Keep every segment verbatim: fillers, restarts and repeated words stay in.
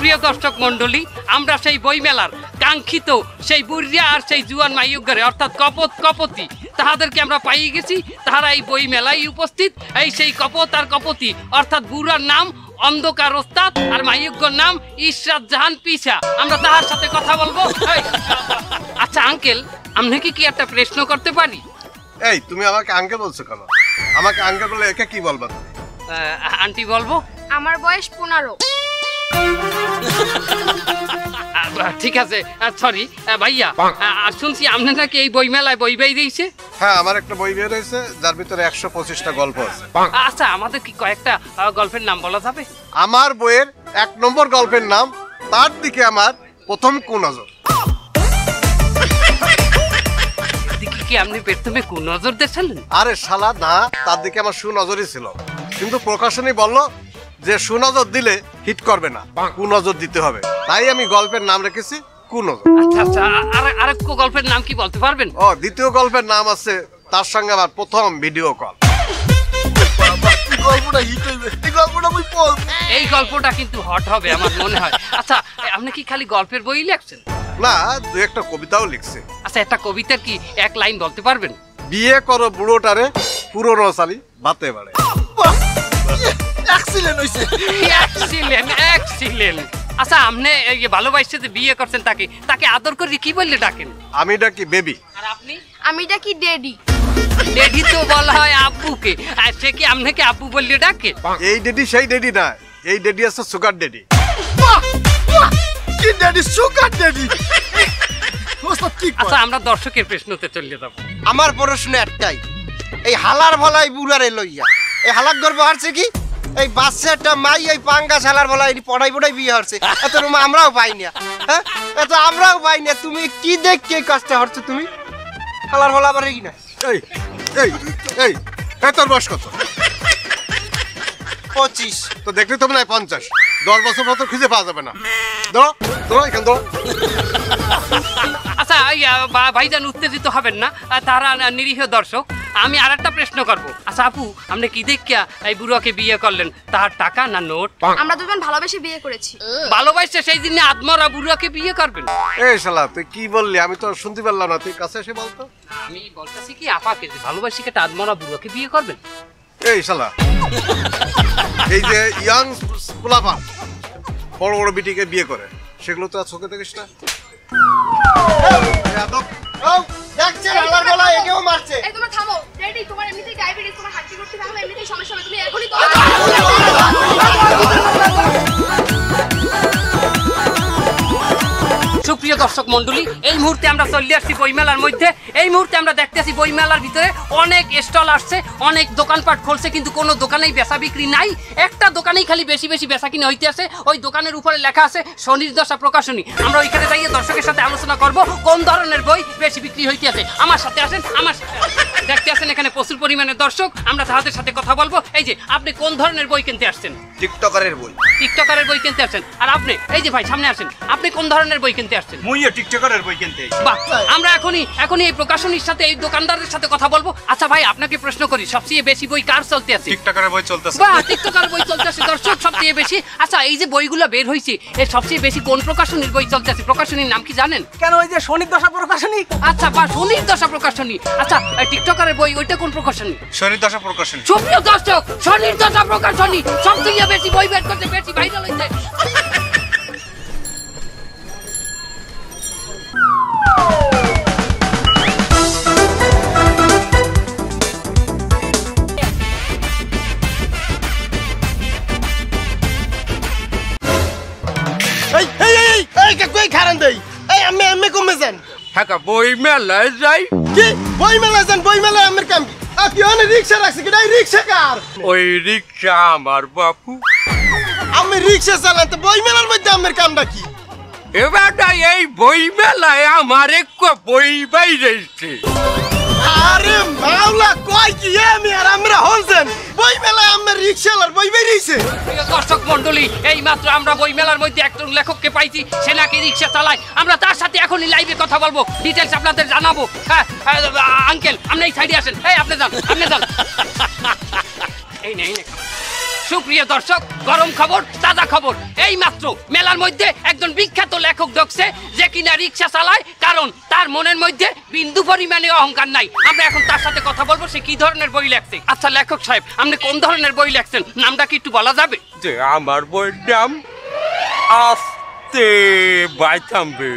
প্রিয় দর্শক মণ্ডলী, আমরা সেই বইমেলার কাঙ্ক্ষিত সেই বুড়িয়া আর সেই জুয়ান মাইয়ুগরে অর্থাৎ কপত কপতি তাহাদেরকে আমরা পাইয়ে গেছি। তাহারা এই বইমেলায় উপস্থিত। এই সেই কপত আর কপতি অর্থাৎ বুড়ার নাম অন্ধকার ওস্তাদ আর মাইয়ুগর নাম ইসরাত জাহান পিছা। আমরা তাহার সাথে কথা বলবো। আচ্ছা আঙ্কেল, আপনি কি কি একটা প্রশ্ন করতে পারি? এই তুমি আমাকে আঙ্কেল বলছো কেন? আমাকে আঙ্কেল বলে একে কি বলবা? আন্টি বলবো। আমার বয়স পনেরো। ঠিক আছে, সরি ভাইয়া। আর শুনছি আপনি নাকি এই বইমেলায় বই বাই দিয়েছে? হ্যাঁ, আমার একটা বই বের হয়েছে যার ভিতরে একশো পঁচিশটা গল্প আছে। আচ্ছা, আমাদের কি কয়েকটা গল্পের নাম বলা যাবে? আমার বইয়ের এক নম্বর গল্পের নাম তার দিকে আমার প্রথম কুনজর। কি আপনি প্রথমে কুনজর দেখছিলেন? আরে শালা না, তার দিকে আমার সুনজরই ছিল, কিন্তু প্রকাশনী বললো যে সুনজর দিলে হিট করবে না, কুনজর দিতে হবে, তাই আমি গল্পের নাম রেখেছি কুনজর। আচ্ছা আচ্ছা, আর আরেক গল্পের নাম কি বলতে পারবেন? ও, দ্বিতীয় গল্পের নাম আছে তার সঙ্গে আবার প্রথম ভিডিও কল। গল্পটা হিট হইবে, এই গল্পটা আমি পড়ব, এই গল্পটা কিন্তু হট হবে আমার মনে হয়। আচ্ছা, আপনি কি খালি গল্পের বই লিখছেন? না, দুই একটা কবিতাও লিখছে। আচ্ছা, একটা কবিতা কি এক লাইন বলতে পারবেন? বিয়ে করো বুড়োটারে, পুরনো শালি বাতে বাড়ে। এক্সিলেন্ট হইছে, এক্সিলেন্ট, এক্সিলেন্ট। আচ্ছা, আপনি এই ভালোবাসতে যে বিয়ে করছেন তাকে তাকে আদর করে কি বললে ডাকেন? আমি ডাকি বেবি। আর আপনি? আমি ডাকি ডেডি। ডেডি তো বলা হয় আব্বুকে, আর সে কি আপনাকে আব্বু বললে ডাকে? এই ডেডি সেই ডেডি না, এই ডেডি আছে সুগার ডেডি। আমরা দর্শকের প্রশ্নতে চলে যাব। আমার প্রশ্ন একটাই, এই হালার ভলাই বুড়ারে লইয়া এই হালার গর্ব হারছে কি? এই বাচ্চাটা মাই এই পাঙ্গা শালার ভলাই পড়াই পড়াই বিয়ে হারছে। এত আমরাও পাই না, হ্যাঁ এত আমরাও পাই না। তুমি কি দেখ কে কাজটা হারছো? তুমি হালার ভলা পারে কি না? এই এই এই তোর বয়স কত? পঁচিশ। তো দেখলে তো না পঞ্চাশ, দশ বছর পর তো খুঁজে পাওয়া যাবে না। আচ্ছা ভাইজান, উত্তেজিত হবেন না, তারা নিরীহ দর্শক। আমি আর একটা প্রশ্ন করবো। আচ্ছা আপু, আপনি কি দেখিয়া এই বুড়াকে বিয়ে করলেন? তার টাকা না নোট? আমরা দুজন ভালোবেসে বিয়ে করেছি। ভালোবাসছে সেই দিনে আদমরা বুড়াকে বিয়ে করবেন? এই শালা তুই কি বললি? আমি তো শুনতে পারলাম না, তুই কাছে এসে বলতো। আমি বলতেছি কি আপাকে ভালোবাসি কেটে আদমরা বুড়াকে বিয়ে করবেন? এই শালা এই যে ইয়াং পোলাপা বড় বড় বিটিকে বিয়ে করে, সেগুলো তো আর চোখে দেখিস না। সুপ্রিয় দর্শক মন্ডলী, এই মুহূর্তে আমরা চলে আসছি বইমেলার মধ্যে। এই মুহূর্তে আমরা দেখতেছি বইমেলার ভিতরে অনেক স্টল আসছে, অনেক দোকানপাট খুলছে, কিন্তু কোনো দোকানেই বেচা বিক্রি নাই। একটা দোকানেই খালি বেশি বেশি বেচা কিনে হইতে আসে। ওই দোকানের উপরে লেখা আছে শনির দশা প্রকাশনী। আমরা ওইখানে যাইয়ে দর্শকের সাথে আলোচনা করব কোন ধরনের বই বেশি বিক্রি হইতে আসে। আমার সাথে আসেন, আমার দেখতে আসেন। এখানে প্রচুর পরিমাণে দর্শক, আমরা তাদের সাথে কথা বলবো। এই যে আপনি কোন ধরনের বই কিনতে আসছেন? টিকটকারের বই। টিকটকারের বই কিনতে আসছেন? আর আপনি? এই যে ভাই সামনে আসেন, আপনি কোন ধরনের বই কিনতে আসছেন? মুইও টিকটকারের বই কিনতে আসছি। বাহ, আমরা এখনই এখনই এই প্রকাশনীর সাথে এই দোকানদারদের সাথে কথা বলবো। আচ্ছা ভাই, আপনাকে প্রশ্ন করি, সবচেয়ে বেশি বই কার চলতে আছে? টিকটকারের বই চলতেছে। বাহ, টিকটকারের বই চলতেছে দর্শক সবচেয়ে বেশি। আচ্ছা, এই যে বইগুলো বের হইছে এর সবচেয়ে বেশি কোন প্রকাশনীর বই চলতেছে? প্রকাশনীর নাম কি জানেন? কেন ওই যে শনির দশা প্রকাশনী। আচ্ছা বাহ, শনির দশা প্রকাশনী। আচ্ছা টিকটকারের বই ওইটা কোন প্রকাশনী? শনির দশা প্রকাশনী। সুপ্রিয় দর্শক, শনির দশা প্রকাশনী সবচেয়ে বেশি বই বের করতে বেশি ভাইরাল হইছে। দর্শক মন্ডলী, এই মাত্র আমরা বই মেলার মধ্যে একজন লেখককে পাইছি, সে নাকি রিক্সা চালায়। আমরা তার সাথে এখনই লাইভে কথা বলবো, ডিটেলস আপনাদের জানাবো। হ্যাঁ আঙ্কেল, আপনি এই সাইডে আসেন। এই আপনি যান, আপনি যান। এই নেই সুপ্রিয় দর্শক, গরম খবর, তাজা খবর। এই মাত্র মেলার মধ্যে একজন বিখ্যাত লেখক ঢুকছে, যে কিনা রিক্সা চালায়, কারণ তার মনের মধ্যে বিন্দু পরিমাণে অহংকার নাই। আমরা এখন তার সাথে কথা বলবো, সে কি ধরনের বই লেখছে। আচ্ছা লেখক সাহেব, আপনি কোন ধরনের বই লেখছেন, নামটা কি একটু বলা যাবে? যে আমার বইয়ের নাম আস্তে বাইতাম্বে।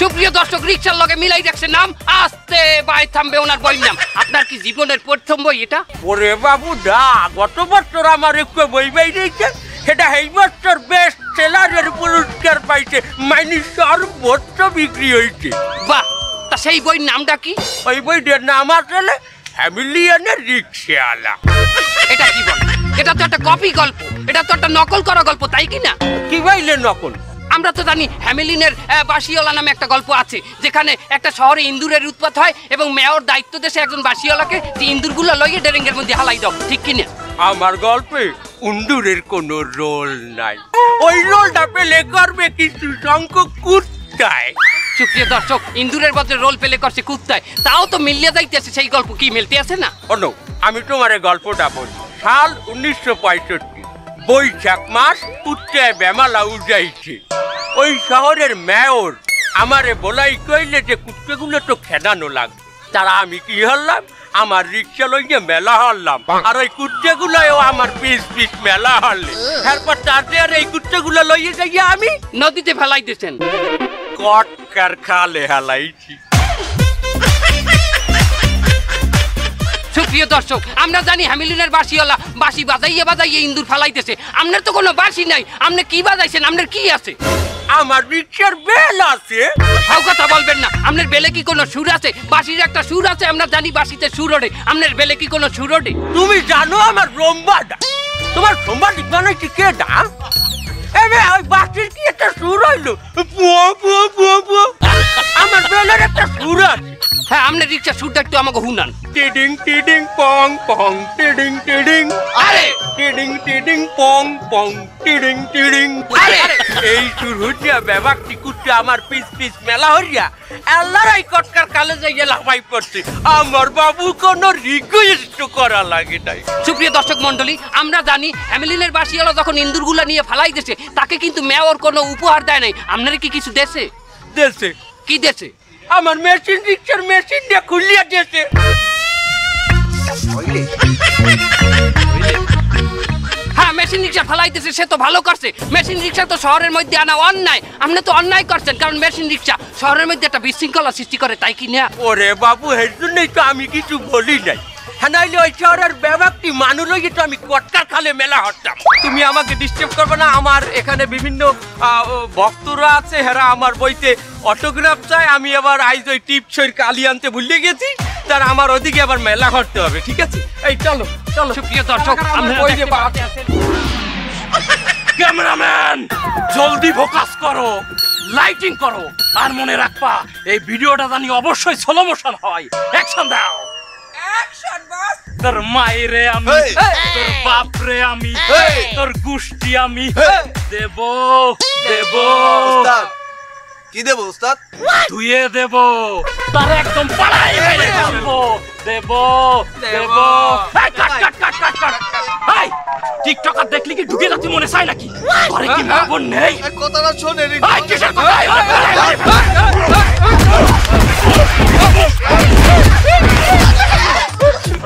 সুপ্রিয় দর্শক, রিক্সার লগে মিলাই রাখছে নাম আস্তে বাইতাম্বে ওনার বইয়ের নাম। আপনার কি জীবনের প্রথম বই এটা? ওরে বাবু না, গত বছর আমার একটু বই বাই দিয়েছে, সেটা এই বছর বেস্ট সেলারের পুরস্কার পাইছে, মানে সর্বোচ্চ বিক্রি হয়েছে। বাহ, তা সেই বইয়ের নামটা কি? ওই বইটার নাম আসলে হ্যামিলিয়ানের রিক্সাওয়ালা। এটা কি বল, এটা তো একটা কপি গল্প, এটা তো একটা নকল করা গল্প, তাই কি না? কি বাইলে নকল? আমরা তো জানি হ্যামিলিনের বাসিওয়ালা নামে একটা গল্প আছে, যেখানে একটা শহরে ইন্দুরের উৎপাত হয় এবং মেয়র দায়িত্ব দেশে একজন বাসিওয়ালাকে যে ইন্দুরগুলো লইয়ে ডেরেঙ্গের মধ্যে হালাই দাও, ঠিক কি না? আমার গল্পে ইন্দুরের কোনো রোল নাই, ওই রোলটা পেলে করবে কিছু সংখ্যক কুত্তায়। সুপ্রিয় দর্শক, ইন্দুরের বদলে রোল পেলে করছে কুত্তায়, তাও তো মিলিয়ে যাইতেছে। সেই গল্প কি মিলতে আছে না? অন্য আমি তোমার গল্পটা বলি। সাল উনিশশো পঁয়ষট্টি বৈশাখ মাস, উচ্চায় বেমালা উজাইছে। ওই শহরের মেয়র আমারে বলাই কইলে যে কুত্তেগুলো তো খেদানো লাগবে, তারা আমি কি হলাম, আমার রিক্সা লইয়ে মেলা হলাম, আর ওই কুত্তেগুলোও আমার পিস পিস মেলা হলে, তারপর তাতে আর এই কুত্তেগুলো লইয়ে যাইয়া আমি নদীতে ফেলাইতেছেন, কটকার খালে হালাইছি। প্রিয় দর্শক, আমরা জানি হ্যামিলিনের বাসিওয়ালা বাসি বাজাইয়ে বাজাইয়ে ইন্দুর ফেলাইতেছে, আপনার তো কোনো বাসি নাই, আপনি কি বাজাইছেন, আপনার কি আছে? আমার রিক্সার বেল আছে। হাউ কথা বলবেন না, আপনার বেলে কি কোনো সুর আছে? বাসির একটা সুর আছে, আমরা জানি বাসিতে সুর ওঠে, আপনার বেলে কি কোনো সুর ওঠে? তুমি জানো আমার রম্বাটা, তোমার রম্বা লিখবানো কি কেটা? এবে ওই বাসির কি একটা সুর হইলো, আমার বেলের একটা সুর আছে। হ্যাঁ, আপনি রিক্সা সুরটা একটু আমাকে হুনান। টিডিং টিডিং পং পং টিডিং টিডিং, আরে টিডিং টিডিং পং পং টিডিং টিডিং, আরে এই সুর হইয়া ব্যক্তি কুত্তে আমার পিস পিস মেলা হইয়া আল্লাহর এই কটকার কালে যাইয়া লাফাই পড়ছে, আমার বাবু কোনো রিকোয়েস্ট করা লাগে নাই। সুপ্রিয় দর্শক মন্ডলী, আমরা জানি হ্যামিলিনের বাসিওয়ালা যখন ইন্দুরগুলা নিয়ে ফালাই দেশে, তাকে কিন্তু মেয়র কোনো উপহার দেয় নাই। আপনারা কি কিছু দেশে দেশে কি দেশে? আমার মেশিন, রিক্সার মেশিন দিয়ে খুলিয়া দিয়েছে। হ্যাঁ, মেশিন রিক্সা ফালাইতেছে, সে তো ভালো করছে, মেশিন রিক্সা তো শহরের মধ্যে আনা অন্যায়, আপনি তো অন্যায় করছেন, কারণ মেশিন রিক্সা শহরের মধ্যে একটা বিশৃঙ্খলা সৃষ্টি করে, তাই কি না? ওরে বাবু, এর জন্যই তো আমি কিছু বলি নাই, হ্যাঁ নাইলে ওই শহরের ব্যক্তি মানুষ হয়ে তো আমি কটকার খালে মেলা হতাম। তুমি আমাকে ডিস্টার্ব করবে না, আমার এখানে বিভিন্ন ভক্তরা আছে, হেরা আমার বইতে অটোগ্রাফ চায়, আমি আবার আইজ ওই টিপসইর কালি আনতে ভুলে গেছি, তার আমার ওদিকে আবার মেলা করতে হবে, ঠিক আছে? এই চলো চলো। সুপ্রিয় দর্শক, ক্যামেরাম্যান জলদি ফোকাস করো, লাইটিং করো, আর মনে রাখবা এই ভিডিওটা জানি অবশ্যই স্লো মোশন হয়। অ্যাকশন দাও। তোর মাইরে আমি, তোর বাপরে আমি, তোর গুষ্টি আমি দেব দেব। কি দেব ওস্তাদ? ধুয়ে দেব, তার একদম পাড়াই মেরে দেব দেব দেব। এই কাট কাট কাট কাট কাট। এই টিকটক আর দেখলি কি ঢুকে যাচ্ছে মনে চাই নাকি? আরে কি ভাবন নেই, কথাটা শোন এরি। এই কিসের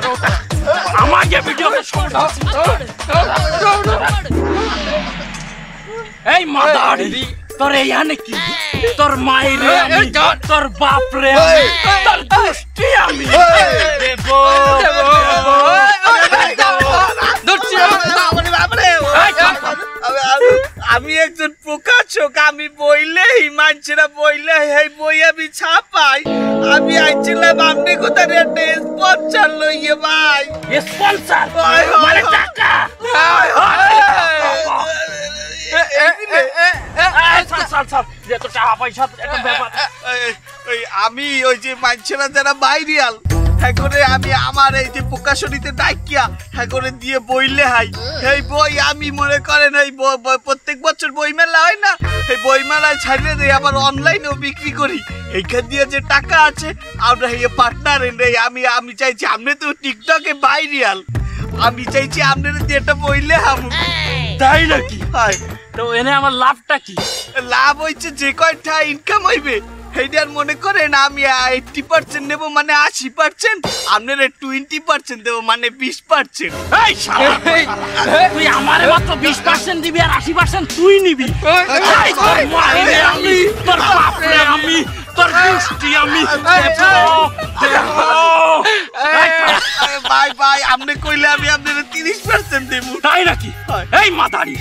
কথা? আমাকে ভিডিওতে শর্ট আছে। এই মাদারি, তোর এখানে কি? তোর মাইরে আমি, তোর বাপরে আমি, তোর দুষ্টি আমি দেব দেব। আমি একজন প্রকাশক, আমি বইলেই মানুষেরা বইলে এই বই আমি ছাপাই। আমি আইছিলাম আপনি কোথায় একটা স্পন্সর লইয়ে, ভাই স্পন্সর মানে টাকা। আমি ওই যে মানুষেরা যারা ভাইরাল, হ্যাঁ করে আমি আমার এই যে প্রকাশনীতে ডাকিয়া হ্যাঁ করে দিয়ে বইলে হাই, এই বই আমি মনে করেন এই প্রত্যেক বছর বইমেলা হয় না, এই বইমেলায় ছাড়িয়ে দেয়, আবার অনলাইনেও বিক্রি করি। এইখান দিয়ে যে টাকা আছে আমরা এই পার্টনার, আমি আমি চাইছি আপনি তো টিকটকে ভাইরাল, আমি চাইছি আপনারা যেটা বইলে হামু তাই নাকি হয় তো এনে আমার লাভটা কি লাভ হইছে যে কয়টা ইনকাম হইবে হেইদার মনে করেন আমি আশি পার্সেন্ট নেব মানে আশি পার্সেন্ট আপনারা বিশ পার্সেন্ট দেব মানে বিশ পার্সেন্ট এই শালা তুই আমারে মাত্র বিশ পার্সেন্ট দিবি আর আশি পার্সেন্ট তুই নিবি আমি তোর বাপরে আমি তোর দৃষ্টি আমি ভাই ভাই আপনি কইলে আমি আপনাদের তিরিশ পার্সেন্ট দেব তাই নাকি এই মাদারি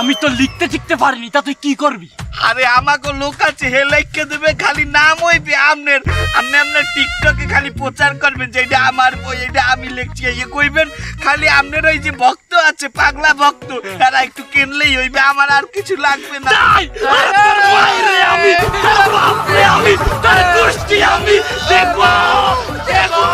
আমি তো লিখতে লিখতে পারিনি তা তুই কি করবি আরে আমাগো লোক আছে হে লিখে দেবে খালি নাম হইবে আমনের আপনি আপনার টিকটকে খালি প্রচার করবেন যে এটা আমার বই এটা আমি লিখছি এই কইবেন খালি আপনার ওই যে ভক্ত আছে পাগলা ভক্ত এরা একটু কিনলেই হইবে আমার আর কিছু লাগবে না আরে আমি আমি তারে দৃষ্টি আমি দেখো দেখো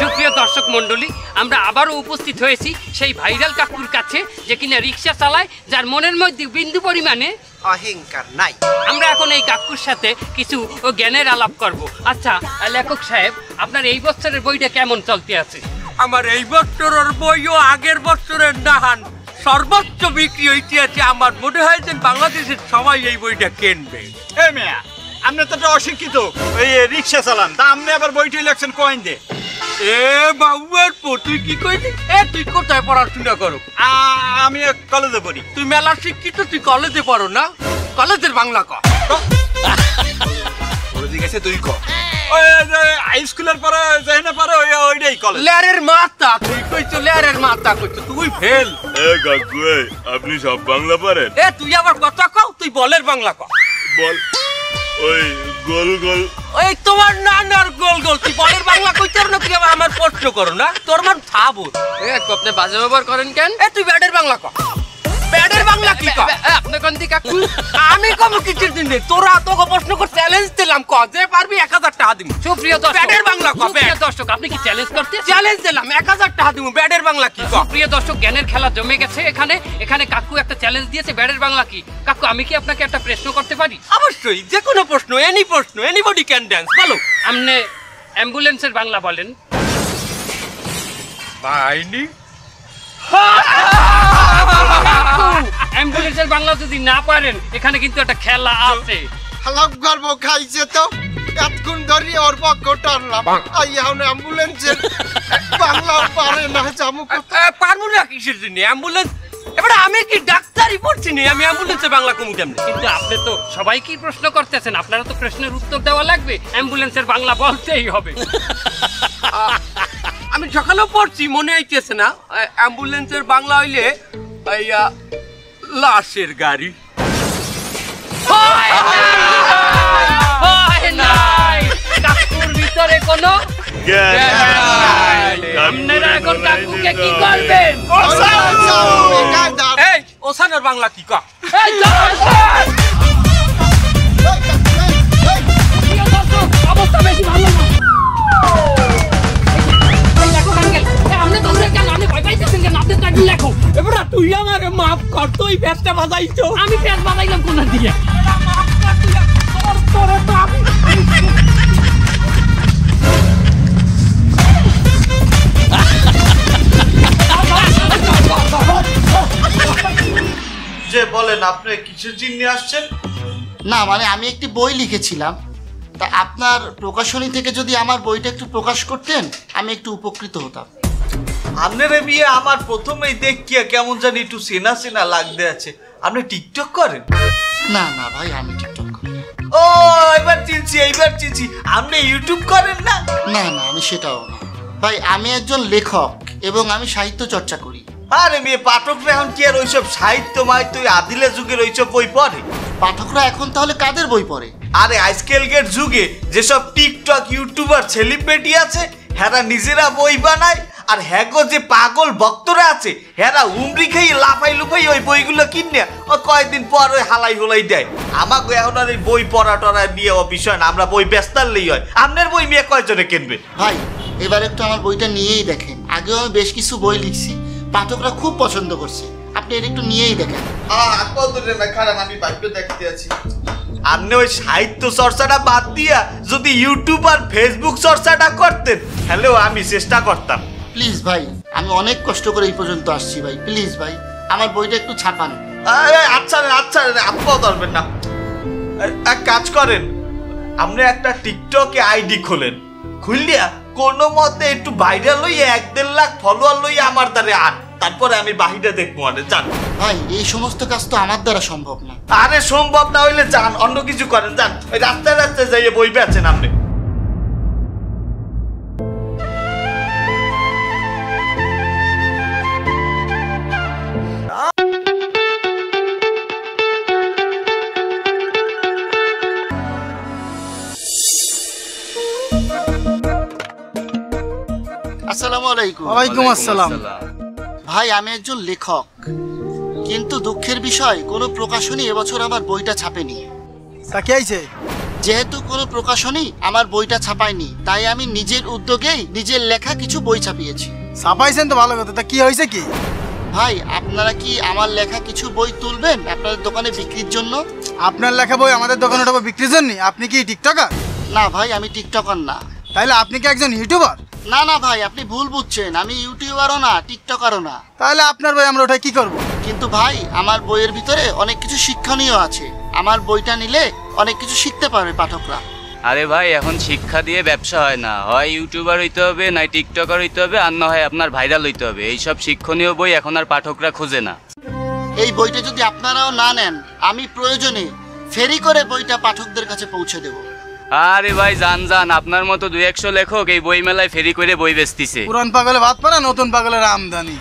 সুপ্রিয় দর্শক মণ্ডলী আমরা আবারো উপস্থিত হয়েছি সেই ভাইরাল কাকুর কাছে যে কিনা রিকশা চালায় যার মনের মধ্যে বিন্দু পরিমাণে অহংকার নাই আমরা এখন এই কাকুর সাথে কিছু জ্ঞানের আলাপ করব আচ্ছা লেখক সাহেব আপনার এই বছরের বইটা কেমন চলতে আছে আমার এই বছরের বইও আগের বছরের নাহান সর্বোচ্চ বিক্রি হইতে আছে আমার মনে হয় যে বাংলাদেশের সবাই এই বইটা কিনবে এই মিয়া আপনি তো অশিক্ষিত এই রিকশা চালান তা আপনি আবার বইটি ইলেকশন কয়েন দে তুই কি কইলি এ তুই কোথায় পড়াশোনা করো আমি কলেজে পড়ি তুই মেলা শিক্ষিত তুই কলেজে পড়ো না কলেজের বাংলা ক তুই ক আপনি সব বাংলা পারেন এ তুই আবার কথা কও তুই বলের বাংলা ক বল ওই গোল গোল ওই তোমার নানার গোল গোল তুই বলের বাংলা কইতে না তুই আমার প্রশ্ন করো না তোর মান থাবো এ আপনি বাজে ব্যবহার করেন কেন এ তুই ব্যাডের বাংলা ক ব্যাডের বাংলা কি ক আপনি কোন দিকা আমি কম কিছু দিন দে তোরা তোকে প্রশ্ন কর চ্যালেঞ্জ দিলাম ক যে পারবি এক হাজার টাকা দিমু সুপ্রিয় দর্শক ব্যাডের বাংলা ক ব্যাড দর্শক আপনি কি চ্যালেঞ্জ করতে চ্যালেঞ্জ দিলাম এক হাজার টাকা দিমু ব্যাডের বাংলা কি ক সুপ্রিয় দর্শক জ্ঞানের খেলা জমে গেছে এখানে এখানে কাকু একটা চ্যালেঞ্জ দিয়েছে ব্যাডের বাংলা কি কাকু আমি কি আপনাকে একটা প্রশ্ন করতে পারি অবশ্যই যে কোনো প্রশ্ন এনি প্রশ্ন এনিবডি ক্যান ডান্স বলো আপনি অ্যাম্বুলেন্সের বাংলা বলেন বাইনি অ্যাম্বুলেন্সের বাংলা যদি না পারেন এখানে কিন্তু একটা খেলা আছে হালাপ গর্ব খাইছে তো এতক্ষণ ধরে ওর পক্ষ টানলাম এই এখন অ্যাম্বুলেন্সের বাংলা পারে না জামু পারবো না কিসের জন্য অ্যাম্বুলেন্স এবারে আমি কি ডাক্তারি পড়ছি না আমি অ্যাম্বুলেন্সের বাংলা কমু কেমনে কিন্তু আপনি তো সবাইকে প্রশ্ন করতেছেন আপনারা তো প্রশ্নের উত্তর দেওয়া লাগবে অ্যাম্বুলেন্সের বাংলা বলতেই হবে আমি সকালে পড়ছি মনে আইতেছে না অ্যাম্বুলেন্সের বাংলা হইলে আইয়া লাশের গাড়ি কাকুর ভিতরে কোনো আপনারা এখন কাকুকে কি করবেন ওসানের বাংলা কি কা অবস্থা বেশি ভালো না তুই আমারে মাফ কর তুই পেটটা বাজাইছো আমি পেট বাজাইলাম কোন দিকে যে বলেন আপনি কিসের জন্য আসছেন না মানে আমি একটি বই লিখেছিলাম তা আপনার প্রকাশনী থেকে যদি আমার বইটা একটু প্রকাশ করতেন আমি একটু উপকৃত হতাম আপনারা বিয়ে আমার প্রথমেই দেখিয়া কেমন জানি একটু সেনা সেনা লাগতে আছে আপনি টিকটক করেন না না ভাই আমি টিকটক করি ও এবার চিনছি এবার চিনছি আপনি ইউটিউব করেন না না না আমি সেটাও না ভাই আমি একজন লেখক এবং আমি সাহিত্য চর্চা করি আরে মেয়ে পাঠকরা এখন কি আর ওইসব সাহিত্যময় তুই আদিলে যুগের ওইসব বই পড়ে পাঠকরা এখন তাহলে কাদের বই পড়ে আরে আজকালকার যুগে যেসব টিকটক ইউটিউবার সেলিব্রিটি আছে হ্যাঁ নিজেরা বই বানায় আর হ্যাগো যে পাগল ভক্তরা আছে হেরা উমরি খেয়ে লাফাই লুফাই ওই বইগুলো কিনে ও কয়েকদিন পর ওই হালাই হোলাই দেয় আমাকে এখন আর এই বই পড়া টরা নিয়ে ও বিষয় না আমরা বই ব্যস্তারলেই হয় আপনার বই নিয়ে কয়জনে কিনবে ভাই এবার একটু আমার বইটা নিয়েই দেখেন আগেও আমি বেশ কিছু বই লিখছি পাঠকরা খুব পছন্দ করছে আপনি এটা একটু নিয়েই দেখেন খারাপ আমি বাইরে দেখতে আছি আপনি ওই সাহিত্য চর্চাটা বাদ দিয়া যদি ইউটিউব আর ফেসবুক চর্চাটা করতেন হ্যালো আমি চেষ্টা করতাম প্লিজ ভাই, আমি অনেক কষ্ট করে এই পর্যন্ত আসছি ভাই, প্লিজ ভাই আমার বইটা একটু ছাপান। আচ্ছা আচ্ছা আপনারাও ধরবেন না, এক কাজ করেন আপনি একটা টিকটকে আইডি খোলেন, খুললিয়া কোনো মতে একটু ভাইরাল হইয়া এক দেড় লাখ ফলোয়ার লইয়া আমার দ্বারে আন, তারপরে আমি বাহিরে দেখবো। আরে যান ভাই, এই সমস্ত কাজ তো আমার দ্বারা সম্ভব না। আরে সম্ভব না হইলে যান অন্য কিছু করেন, যান ওই রাস্তায় রাস্তায় যাইয়ে বই বেচেন আপনি। আসসালামু আলাইকুম। ওয়ালাইকুম আসসালাম। ভাই আমি একজন লেখক, কিন্তু দুঃখের বিষয় কোনো প্রকাশনী এবছর আমার বইটা ছাপেনি। তা কি হইছে? যেহেতু কোনো প্রকাশনী আমার বইটা ছাপায়নি, তাই আমি নিজের উদ্যোগেই নিজের লেখা কিছু বই ছাপিয়েছি। ছাপাইছেন তো ভালো কথা, তা কি হইছে কি? ভাই আপনারা কি আমার লেখা কিছু বই তুলবেন আপনাদের দোকানে বিক্রির জন্য? আপনার লেখা বই আমাদের দোকানে ওঠাবো বিক্রির জন্য? আপনি কি টিকটকার? না ভাই আমি টিকটকার না। তাহলে আপনি কি একজন ইউটিউবার? না না ভাই আপনি ভুল বুঝছেন, আমি ইউটিউবারও না টিকটকারও না। তাহলে আপনার বই আমরা ওটা কি করব? কিন্তু ভাই আমার বইয়ের ভিতরে অনেক কিছু শিক্ষণীয় আছে, আমার বইটা নিলে অনেক কিছু শিখতে পারবে পাঠকরা। আরে ভাই এখন শিক্ষা দিয়ে ব্যবসা হয় না, হয় ইউটিউবার হইতে হবে, না টিকটকার হইতে হবে, আর না হয় আপনার ভাইরাল হইতে হবে। এইসব শিক্ষণীয় বই এখন আর পাঠকরা খোঁজে না। এই বইটা যদি আপনারাও না নেন, আমি প্রয়োজনে ফেরি করে বইটা পাঠকদের কাছে পৌঁছে দেবো। আরে ভাই জান জান, আপনার মতো দুই একশো লেখক এই বই মেলায় ফেরি করে বই বেচতেছে। পুরান পাগলে ভাত পারা, নতুন পাগলের আমদানি।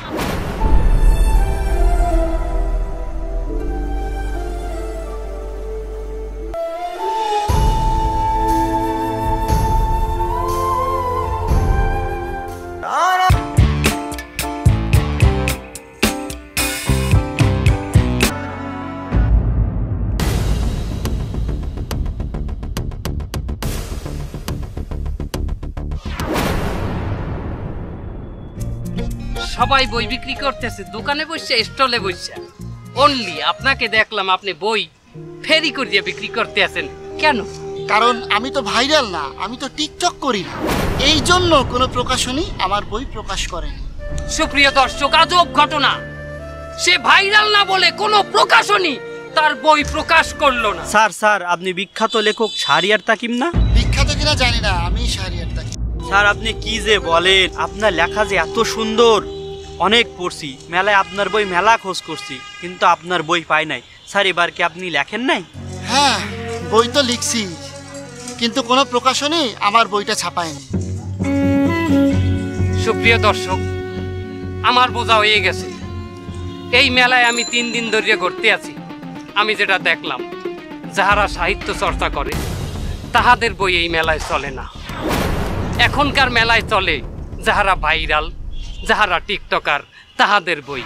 সবাই বই বিক্রি করতেছে, দোকানে বসছে, স্টলে বসছে। অনলি আপনাকে দেখলাম আপনি বই ফেরি করে দিয়ে বিক্রি করতে আছেন। কেন? কারণ আমি তো ভাইরাল না, আমি তো টিকটক করি না, এই জন্য কোনো প্রকাশনী আমার বই প্রকাশ করেনি। সুপ্রিয় দর্শক, আজব ঘটনা, সে ভাইরাল না বলে কোনো প্রকাশনী তার বই প্রকাশ করলো না। স্যার স্যার আপনি বিখ্যাত লেখক শাহরিয়ার হাকিম না? বিখ্যাত কিনা জানি না, আমি শাহরিয়ার হাকিম। স্যার আপনি কি যে বলেন, আপনার লেখা যে এত সুন্দর, অনেক পড়ছি, মেলায় আপনার বই মেলা খোঁজ করছি, কিন্তু আপনার বই পাই নাই। স্যার এবার কি আপনি লেখেন নাই? হ্যাঁ বই তো লিখছি, কিন্তু কোনো প্রকাশনী আমার বইটা ছাপায়নি। সুপ্রিয় দর্শক, আমার বোঝা হয়ে গেছে। এই মেলায় আমি তিন দিন ধরে ঘুরতে আছি, আমি যেটা দেখলাম, যাহারা সাহিত্য চর্চা করে তাহাদের বই এই মেলায় চলে না। এখনকার মেলায় চলে যাহারা ভাইরাল, যাহারা টিকটকার তাহাদের বই।